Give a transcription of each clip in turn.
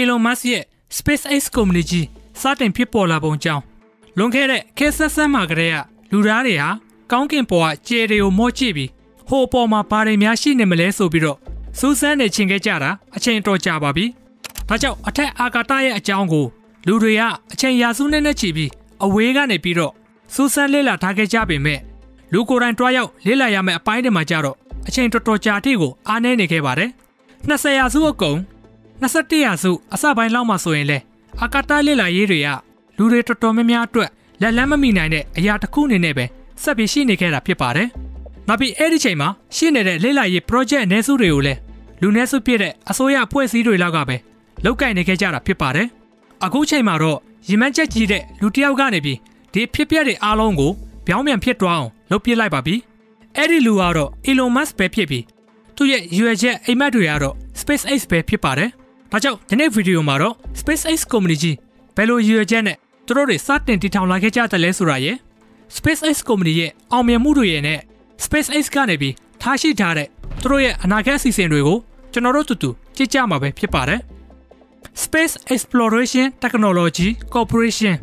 Elon Musk ရဲ့ SpaceX ကုမ္ပဏီကြီး စတင်ဖြစ်ပေါ်လာပုံကြောင်း လူတွေတော်တော်များများအတွက်လက်လမ်းမမီနိုင်တဲ့အရာတစ်ခုအနေနဲ့ပဲဆက်ပြီးရှိနေခဲ့တာဖြစ်ပါတယ်။နောက်ပြီးအဲ့ဒီချိန်မှာရှိနေတဲ့လေ့လာရေး Elon Musk ပဲဖြစ်ပြီးသူရဲ့ရွယ်ချက်အိမ်မက်တွေကတော့ SpaceX ပဲဖြစ်ပါတယ်။ ဒါကြောင့်ဒီနေ့ဗီဒီယိုမှာတော့ SpaceX ကုမ္ပဏီကြီး ဘယ်လိုရည်ရွယ်ချက်နဲ့သူတို့တွေစတင်တည်ထောင်လာခဲ့ကြသလဲဆိုတာရယ် SpaceX ကုမ္ပဏီရဲ့အောင်မြင်မှုတွေနဲ့ SpaceX ကနေပြီးထားရှိထားတဲ့သူတို့ရဲ့အနာဂတ်အစီအစဉ်တွေကိုကျွန်တော်တို့တူတူကြည့်ကြမှာပဲဖြစ်ပါတယ် Space Exploration Technology Corporation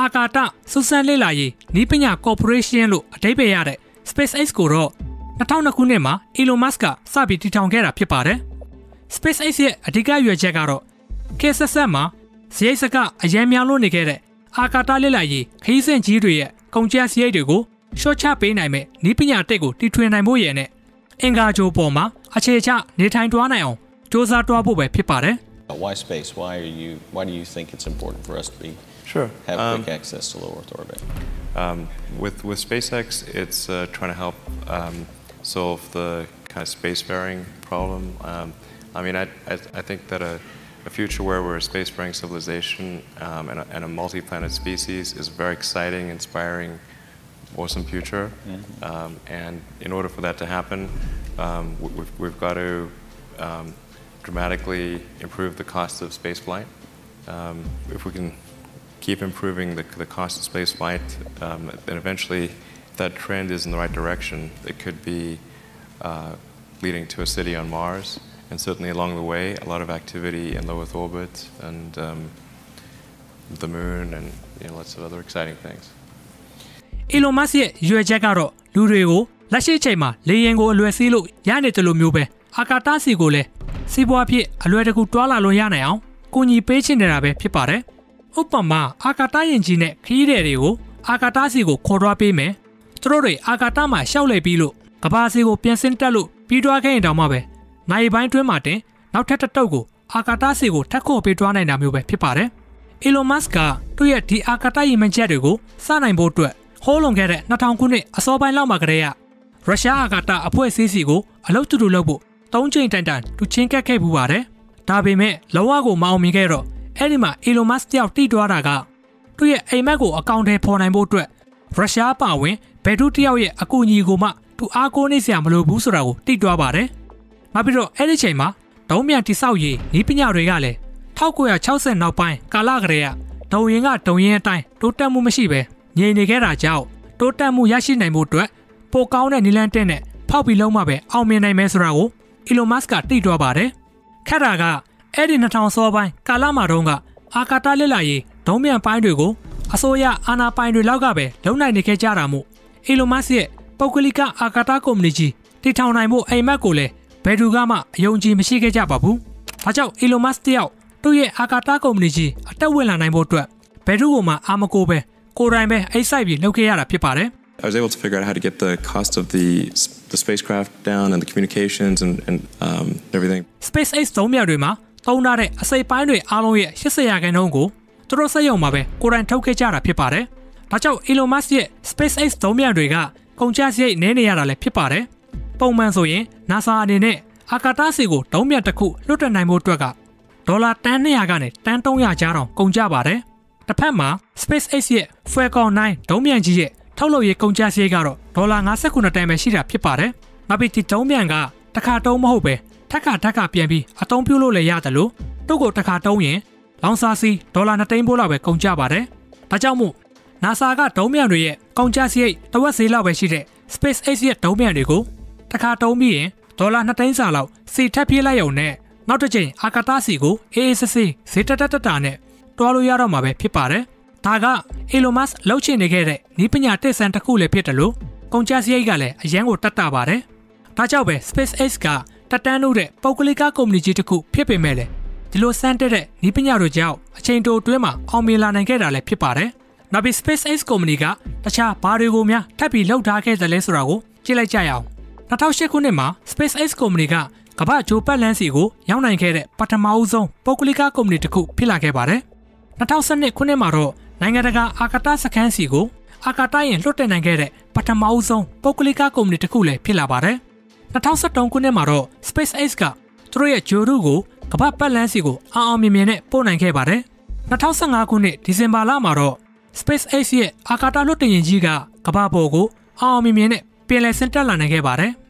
အာကာတစူးစမ်းလေ့လာရေးနည်းပညာကော်ပိုရေးရှင်း လို့အဓိပ္ပာယ်ရတဲ့ SpaceX ကိုတော့ 2002 ခုနှစ်မှာ Elon Musk ကစပြီးတည်ထောင်ခဲ့တာဖြစ်ပါတယ် SpaceX ရဲ့အဓိကရည်ရွယ်ချက်ကတော့ KSS မှာ စရိတ်စကအရန်များလို့နေခဲ့တဲ့အာကာတလေ့လာရေးခရီးစဉ်ကြီးတွေရဲ့ကုန်ကျစရိတ်တွေကိုရှင်းချပေးနိုင်မယ့်နည်းပညာအသစ်ကိုတီထွင်နိုင်ဖို့ရည်နဲ့အင်ကာဂျိုပေါ်မှာအခြေချနေထိုင်သွားနိုင်အောင်စ조사တွားဖို့ပဲဖြစ်ပါတယ် Why space? Why do you think it's important for us to be sure have quick access to low Earth orbit? With SpaceX, it's trying to help solve the kind of spacefaring problem. I think that a future where we're a space-faring civilization and a multi-planet species is a very exciting, inspiring, awesome future. And in order for that to happen, we've got to dramatically improve the cost of space flight. If we can keep improving the cost of space flight, then eventually, if that trend is in the right direction, it could be leading to a city on Mars. And certainly along the way, a lot of activity in low Earth orbit and the moon and lots of other exciting things. Elon Musk ရဲ့ရွယ်ချက်က နိုင်ပိုင်းတွင်းမှာတင်နောက်ထပ်တစ်တုပ်ကိုအာကာသဆီကိုထပ်ခေါ်ပေးသွားနိုင်တာမျိုးပဲဖြစ်ပါတယ် Elon Musk ကသူ့ရဲ့ဒီအာကာသရည်မှန်းချက်တွေကိုစနိုင်ဖို့အတွက်ဟိုးလွန်ခဲ့တဲ့ 2000 ခုနှစ်အစောပိုင်းလောက်မှာကတည်းကရုရှားအာကာသအဖွဲ့အစည်းစီကိုအလုပ်တူတူလုပ်ဖို့ 3 ကြိမ်တိုင်တူချင်းကက်ခဲ့ပူပါတယ်။ဒါပေမဲ့လောကကိုမအောင်မြင်ခဲ့တော့အဲ့ဒီမှာ Elon Musk တယောက်တိသွားတာကသူ့ရဲ့အိမ်မက်ကိုအကောင့်ထဲပေါ်နိုင်ဖို့အတွက်ရုရှားပါဝင်ဘယ်သူတယောက်ရဲ့အကူအညီကိုမှသူအားကိုးနေစရာမလိုဘူးဆိုတာကိုတိသွားပါတယ် နောက်ပြီးတော့အဲ့ဒီချိန်မှာဒုံးမြန်တိဆောက်ရေးနည်းပညာတွေကလည်း 1960 နောက်ပိုင်းကာလကလေးကဒုံရင်ကဒုံရင်အတိုင်းတိုးတက်မှုမရှိပဲငြိမ်နေခဲ့တာကြောင့်တိုးတက်မှုရရှိနိုင်မှုအတွက်ပိုကောင်းတဲ့နည်းလမ်းတင်နဲ့ဖောက်ပြီးလုံးမှပဲအောင်မြင်နိုင်မယ်ဆိုတာကို Elon Musk ကတိသွားပါတယ်။ခက်တာကအဲ့ဒီ 2000 စောပိုင်းကာလမှာတော့ကအာကာသလေ့လာရေးဒုံးမြန်ပိုင်းတွေကိုအစိုးရအာဏာပိုင်တွေလောက်ကပဲလုံနိုင်နေခဲ့ကြတာမို့ Elon Musk ရဲ့ပုဂ္ဂလိကအာကာသကုမ္ပဏီကြီးတည်ထောင်နိုင်မှုအိမ်မက်ကိုလည်း ဘယ်သူကမှအယုံကြည်မရှိခဲ့ကြပါဘူး။ဒါကြောင့် Elon Musk တယောက်သူ့ရဲ့အာကာသကုမ္ပဏီကြီးအတက်ဝင်လာနိုင်ဖို့အတွက်ဘယ်သူ့ကိုမှအာမကိုပဲကိုယ်တိုင်ပဲအိတ်ဆိုင်ပြီးလုပ်ခဲ့ရတာဖြစ်ပါတယ် I was able to figure out how to get the cost of the spacecraft down and the communications and everything. SpaceX သုံးမြောက်တွေမှာသုံးထားတဲ့အစိပ်ပိုင်းတွေအားလုံးရဲ့ 80% ကိုသူတို့စက်ရုံမှာပဲကိုယ်တိုင်ထုတ်ခဲ့ကြတာဖြစ်ပါတယ်။ဒါကြောင့် Elon Musk ရဲ့ SpaceX သုံးမြောက်တွေကကုန်ကျစရိတ်နည်းနေရတာလည်းဖြစ်ပါတယ် ပုံမှန်ဆိုရင် NASA အနေနဲ့အာကာသဆီကိုဒုံးမြတ်တစ်ခုလွှတ်တင်နိုင်ဖို့အတွက်ကဒေါ်လာ တန် 200 ကနေ တန် 300 ကြားတောင်ကုန်ကျပါတယ် တစ်ဖက်မှာ SpaceX ရဲ့ Falcon 9 ဒုံးမြတ်ကြီးရဲ့ထုတ်လုပ်ရေးကုန်ကျစရိတ်ကတော့ ဒေါ်လာ 59 တန်ပဲရှိတာဖြစ်ပါတယ် နောက်ပြီးဒီဒုံးမြတ်ကတစ်ခါတုံးမဟုတ်ပဲထပ်ခါထပ်ခါပြန်ပြီးအသုံးပြုလို့လည်းရတယ်လို့တုတ်ကိုတစ်ခါတုံးရင်လောင်စာဆီဒေါ်လာ 2 သိန်းပိုးလောက်ပဲကုန်ကျပါတယ် ဒါကြောင့်မို့ NASA ကဒုံးမြတ်တွေရဲ့ကုန်ကျစရိတ်တစ်ဝက်ဈေးလောက်ပဲရှိတဲ့ SpaceX ရဲ့ဒုံးမြတ်တွေကို တခါတုံးပြီးရင်ဒေါ်လာ 2 သိန်းစာလောက်စီထပ်ပြေးလိုက်ရုံနဲ့ နောက်တစ်ချိန်အာကာသစီကိုအေးအေးဆေးဆေးဈေးတက်တက်တာနဲ့တွားလို့ရတော့မှာပဲဖြစ်ပါတယ်။ဒါက Elon Musk လှုပ်ချင်နေခဲ့တဲ့ဤပညာတိစံတစ်ခုလည်းဖြစ်တယ်လို့ကုန်ကျစရိတ်ကလည်းအရန်ကိုတက်တာပါတယ်။ဒါကြောင့်ပဲ SpaceX ကတက်တန်းလို့တဲ့ပုဂ္ဂလိကကုမ္ပဏီကြီးတစ်ခုဖြစ်ပေမဲ့လည်းဒီလိုစမ်းတက်တဲ့ဤပညာတို့ကြောင့်အချိန်တိုအတွင်းမှာအောင်မြင်လာနိုင်ခဲ့တာလည်းဖြစ်ပါတယ်။နောက်ပြီး SpaceX ကုမ္ပဏီကတခြားဘာတွေကိုများထပ်ပြီးလှုပ်ထားခဲ့သလဲဆိုတာကိုကြည့်လိုက်ကြရအောင်။2008ခုနှစ်မှာ SpaceX ကုမ္ပဏီကကမ္ဘာဂျိုပတ်လန်းစီကိုရောက်နိုင်ခဲ့တဲ့ပထမဦးဆုံးပုဂ္ဂလိကကုမ္ပဏီတစ်ခုဖြစ်လာခဲ့ပါတယ်။2012ခုနှစ်မှာတော့နိုင်ငံတကာအာကာသစခန်းစီကိုအာကာသယာဉ်လွှတ်တင်နိုင်ခဲ့တဲ့ပထမဦးဆုံးပုဂ္ဂလိကကုမ္ပဏီတစ်ခုလည်းဖြစ်လာပါတယ်။2013ခုနှစ်မှာတော့ SpaceX ကသူတို့ရဲ့ဂြိုဟ်တုကိုကမ္ဘာပတ်လန်းစီကိုအောင်မြင်မြင်နဲ့ပို့နိုင်ခဲ့ပါတယ်။2015ခုနှစ်ဒီဇင်ဘာလမှာတော့ SpaceX ရဲ့အာကာသလွှတ်တင်ယာဉ်ကြီးကကမ္ဘာပေါ်ကိုအောင်မြင်မြင်နဲ့ပင်လယ်ဆင်းတက်လာနိုင်ခဲ့ပါတယ်။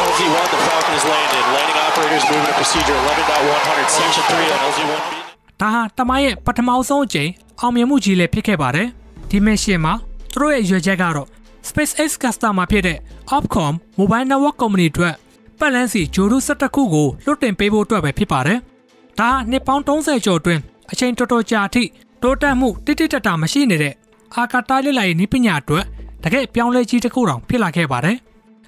LZ-1, the Falcon has landed. Landing operators moving to procedure 11.100, section 3 on LZ-1. ဒါဟာတမရဲ့ပထမဆုံးအကြိမ်အောင်မြင်မှုကြီးလည်းဖြစ်ခဲ့ပါတယ်။ဒီမစ်ရှင်မှာသူတို့ရဲ့ရွေးချက်ကတော့ SpaceX ကစတာမှာဖြစ်တဲ့ Opcom Mobile Network Company အတွက်ပတ်လန်းစီဂျိုရု12ခုကိုလွှတ်တင်ပေးဖို့အတွက်ပဲဖြစ်ပါတယ်။ဒါဟာနှစ်ပေါင်း30ကျော်အတွင်းအချိန်တော်တော်ကြာထိတိုးတက်မှုတိတိကျကျမရှိနေတဲ့အာကာသလေ့လာရေးနည်းပညာအတွက်တကယ့်ပြောင်းလဲကြီးတစ်ခုတောင်ဖြစ်လာခဲ့ပါတယ်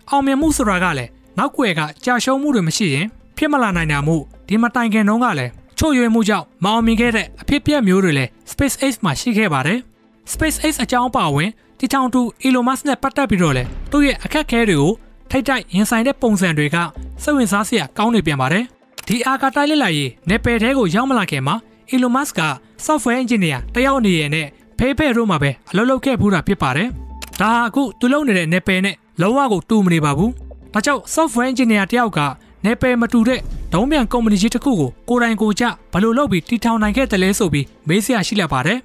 ။အောင်မြင်မှုဆိုတာကလည်းနောက်ကွယ်ကကြာရှုံးမှုတွေမရှိရင်ဖြစ်မလာနိုင်တာမို့ဒီမတိုင်ခင်တုန်းကလည်းချို့ယွင်းမှုကြောင့်မအောင်မြင်ခဲ့တဲ့အဖြစ်အပျက်မျိုးတွေလည်း SpaceX မှာရှိခဲ့ပါတယ်။ SpaceX အကြောင်းပါဝင်တီထောင်တူ Elon Musk နဲ့ပတ်သက်ပြီးတော့လည်းသူ့ရဲ့အခက်အခဲတွေကိုထိတ်တိုက်ရင်ဆိုင်တဲ့ပုံစံတွေကစိတ်ဝင်စားစရာကောင်းနေပြန်ပါတယ်။ဒီအာကာသလေ့လာရေးနယ်ပယ်ထဲကိုရောက်မလာခင်မှာ Elon Musk က Software Engineer တယောက်အနေနဲ့Facebook တို့မှာပဲအလုပ်လုပ်ခဲ့ဖူးတာဖြစ်ပါတယ်။ဒါဟာအခုသူလုပ်နေတဲ့နယ်ပယ်နဲ့လုံးဝကိုတူမနေပါဘူး။ဒါကြောင့် software engineer တယောက်ကနယ်ပယ်မတူတဲ့ဒုံးမြန်ကုမ္ပဏီကြီးတစ်ခုကိုကိုယ်တိုင်ကိုယ်ကျဘယ်လိုလုပ်ပြီးတည်ထောင်နိုင်ခဲ့တယ်လဲဆိုပြီးမေးစရာရှိလာပါတယ်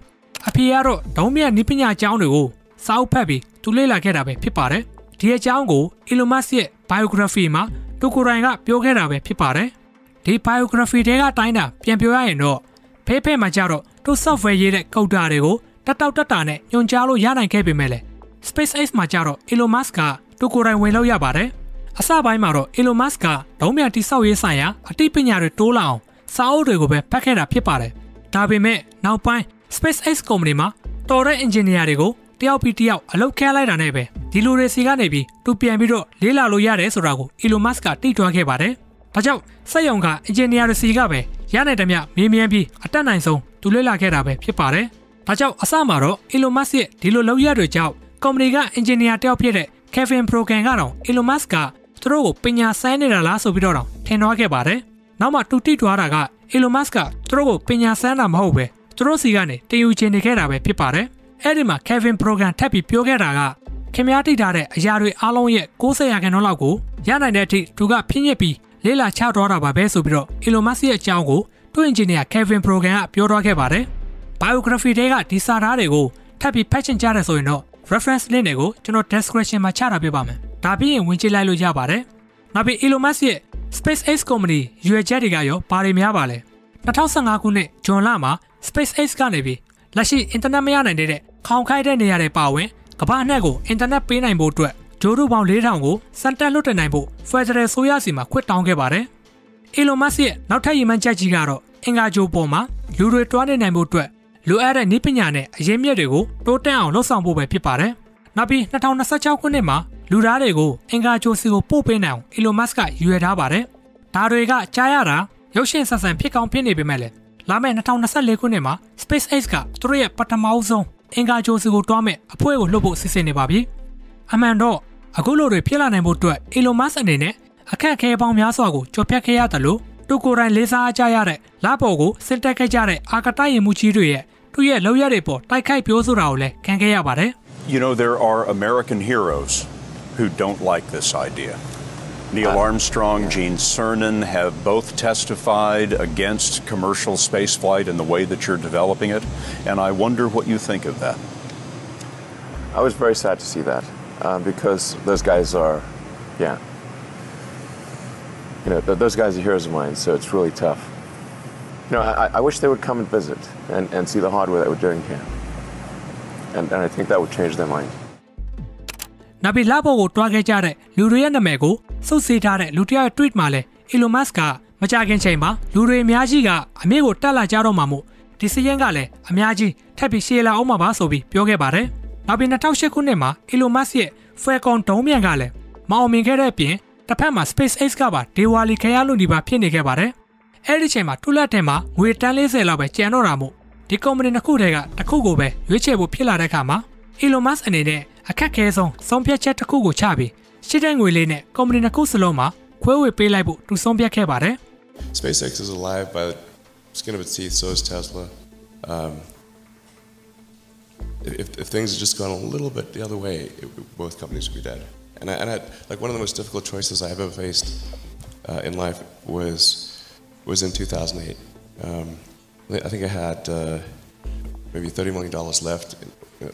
။အဖေကတော့ဒုံးမြန်နည်းပညာအကြောင်းတွေကိုစာအုပ်ဖတ်ပြီးသူလေ့လာခဲ့တာပဲဖြစ်ပါတယ်။ဒီအကြောင်းကို Elon Musk ရဲ့ biography မှာသူကိုယ်တိုင်ကပြောခဲ့တာပဲဖြစ်ပါတယ်။ဒီ biography တဲကတိုင်းတာပြန်ပြောရရင်တော့ဖေမှာကြတော့သူ software ရေးတဲ့ကုဒ်တာတွေကိုတက်တာနဲ့ညွှန်ကြားလို့ရနိုင်ခဲ့ပေမဲ့ SpaceX မှာကြတော့ Elon Musk ကသူကိုယ်တိုင်ဝင်လုပ်ရပါတယ်။အစပိုင်းမှာတော့ Elon Musk ကဒုံးမြန်တိဆောက်ရေးဆိုင်ရာအသိပညာတွေတိုးလာအောင်စာအုပ်တွေကိုပဲဖတ်ခဲ့တာဖြစ်ပါတယ်။ဒါပေမဲ့နောက်ပိုင်း SpaceX ကုမ္ပဏီမှာတော်တဲ့ engineer တွေကိုတယောက်ပြီးတယောက်အလုပ်ခန့်လိုက်တာနဲ့ပဲဒီလိုတွေစီကနေပြီးသူပြန်ပြီးတော့လေ့လာလို့ရတယ်ဆိုတာကို Elon Musk ကသိထားခဲ့ပါတယ်။ဒါကြောင့်စက်ရုံက engineer တွေစီကပဲရနိုင်တဲ့မြမေးမြန်းပြီးအတတ်နိုင်ဆုံးသူလေ့လာခဲ့တာပဲဖြစ်ပါတယ်။ဒါကြောင့်အစမှာတော့ Elon Musk ရဲ့ဒီလိုလုပ်ရတွေကြောင့်ကုမ္ပဏီက engineer တယောက်ဖြစ်တဲ့ Kevin Progan ကတော့ Elon Musk ကသူတို့ကိုပညာဆိုင်နေတာလားဆိုပြီးတော့ထင်သွားခဲ့ပါတယ်။နောက်မှတူတိထွားတာက Elon Musk ကသူတို့ကိုပညာဆိုင်တာမဟုတ်ပဲသူတို့စီကနေတင်ယူချင်နေခဲ့တာပဲဖြစ်ပါတယ်။အဲဒီမှာ Kevin Progan ထပ်ပြီးပြောခဲ့တာကခင်ဗျားတိထားတဲ့အရာတွေအားလုံးရဲ့90% လောက်ကိုရနိုင်တဲ့အထိသူကဖြည့်ညစ်ပြီးလေ့လာချထားတာပါပဲဆိုပြီးတော့ Elon Musk ရဲ့အကြောင်းကိုသူ့ engineer Kevin Progan ကပြောထားခဲ့ပါတယ်။ biography တွေကဒီစာသားတွေကိုထပ်ပြီးဖတ်ချင်ကြတယ်ဆိုရင်တော့ reference link တွေကိုကျွန်တော် description မှာချထားပေးပါမယ်။ဒါပြီးရင်ဝင်ကြည့်လိုက်လို့ရပါတယ်။နောက်ပြီး Elon Musk ရဲ့ SpaceX ကုမ္ပဏီရွေချက်တွေကရောဘာတွေများပါလဲ။2015ခုနှစ်ဇွန်လမှာ SpaceX ကနေပြီးလက်ရှိအင်တာနက်မရနိုင်တဲ့ခေါင်ခိုက်တဲ့နေရာတွေပါဝင်ကမ္ဘာအနှံ့ကိုအင်တာနက်ပေးနိုင်ဖို့အတွက်ဂြိုဟ်တုပေါင်း 4000 ကိုစံတက်လွှတ်တင်နိုင်ဖို့ Federal ဆိုရစီမှာခွင့်တောင်းခဲ့ပါတယ်။ Elon Musk ရဲ့နောက်ထပ်ရည်မှန်းချက်ကြီးကတော့အင်္ဂါဂြိုဟ်ပေါ်မှာလူတွေတွားနေနိုင်ဖို့အတွက်လိုအပ်တဲ့နည်းပညာနဲ့အရင်းမြစ်တွေကိုတိုးတက်အောင်လှုပ်ဆောင်ဖို့ပဲဖြစ်ပါတယ်။နောက်ပြီး2026ခုနှစ်မှာလူသားတွေကိုအင်္ဂါဂျိုစီကိုပို့ပေးနိုင်အောင် Elon Musk ကရည်ရွယ်ထားပါတယ်။ဒါတွေကကြားရတာရုပ်ရှင်ဆန်ဆန်ဖြစ်ကောင်းဖြစ်နေပေမဲ့လည်းလာမယ့်2024ခုနှစ်မှာ SpaceX ကသူတို့ရဲ့ပထမဆုံးအင်္ဂါဂျိုစီကိုတွားမဲ့အဖွဲ့ကိုလှုပ်ဖို့စီစဉ်နေပါပြီ။အမှန်တော့အခုလိုတွေဖြစ်လာနိုင်ဖို့အတွက် Elon Musk အနေနဲ့အခက်အခဲပေါင်းများစွာကိုကျော်ဖြတ်ခဲ့ရတယ်လို့သူကိုယ်တိုင်လေးစားကြရတဲ့လပေါ်ကိုစင်တက်ခဲ့ကြတဲ့အာကာသယာဉ်မှူးကြီးတွေရဲ့သူ့ရဲ့လှုပ်ရည်တွေပေါ်တိုက်ခိုက်ပြောဆိုတာကိုလည်းခံခဲ့ရပါတယ်။ You know there are American heroes who don't like this idea. Neil Armstrong, Gene Cernan have both testified against commercial spaceflight in the way that you're developing it, and I wonder what you think of that. I was very sad to see that because those guys are, yeah, you know, those guys are heroes of mine, so it's really tough. You know, I wish they would come and visit and see the hardware that we're doing here. And I think that would change their mind. Nabilabo Twagejare, Luria Namego, so sit at Lutia tweet male, Elon Musk, Machagan Chamber, Lure Miajiga, Amego Tala Jaro Mamu, Tisiyangale, Amiaji, Tapi Shela Oma Basobi, Piogebare, Nabinatausha Kunema, Elon Musk, Fuecon Tomiangale, Maomingerepien, Tapama SpaceX Gaba, Diwali Kayaludiba Pienigebare, Erichema, Tula Tema, Witalezelabe, Gianoramu, the company Nakudega, Takugobe, Vichebu Pila Recama, Elon Musk and Akakeson, Sompia Chatakugo Chabi, Chidanguiline, Comrina Kusaloma, Quewe Pelaibu to Sompia Kebare. SpaceX is alive by the skin of its teeth, so is Tesla. If things had just gone a little bit the other way, both companies would be dead. And I, like, one of the most difficult choices I ever faced in life was in 2008. I think I had maybe $30 million left,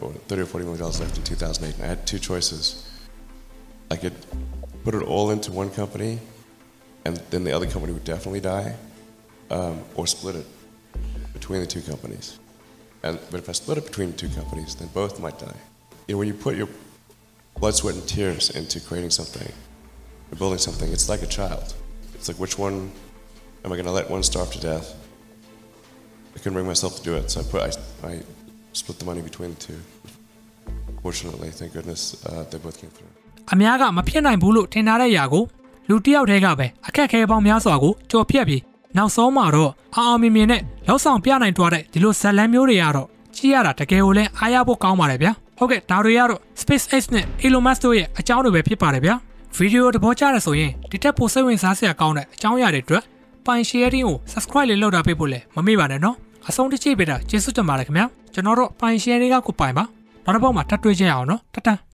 or $30 or $40 million left in 2008, and I had two choices. I could put it all into one company, and then the other company would definitely die, or split it between the two companies. But if I split it between the two companies, then both might die. You know, when you put your blood, sweat, and tears into creating something, or building something, it's like a child. It's like, which one am I going to let one starve to death? I couldn't bring myself to do it, so I split the money between the two. Fortunately, thank goodness, they both came through. Amiaga Mapiana Bulu Tenare Yago, Lutia Regabe, Akeke Bamiasago, Jopiabi, now Somaro, Aomi Mine, Losan Piana into it, Dilo Salamuriaro, Chiara Takeole, Ayabo Kaumarebia, Hoke Tariaro, Space Esne, Ilumastoe, a Chauve Piparebia, Video de Bocharasoye, the Tapo 7 Sasia account, Chauya Retra, Pine Sharing, subscribe Loda Pipole, Mami Banano. I saw the cheap bidder, Jesus to Maracmel, Janoro, Pine Sharing Akupaima, not about my tattoo, no, tata.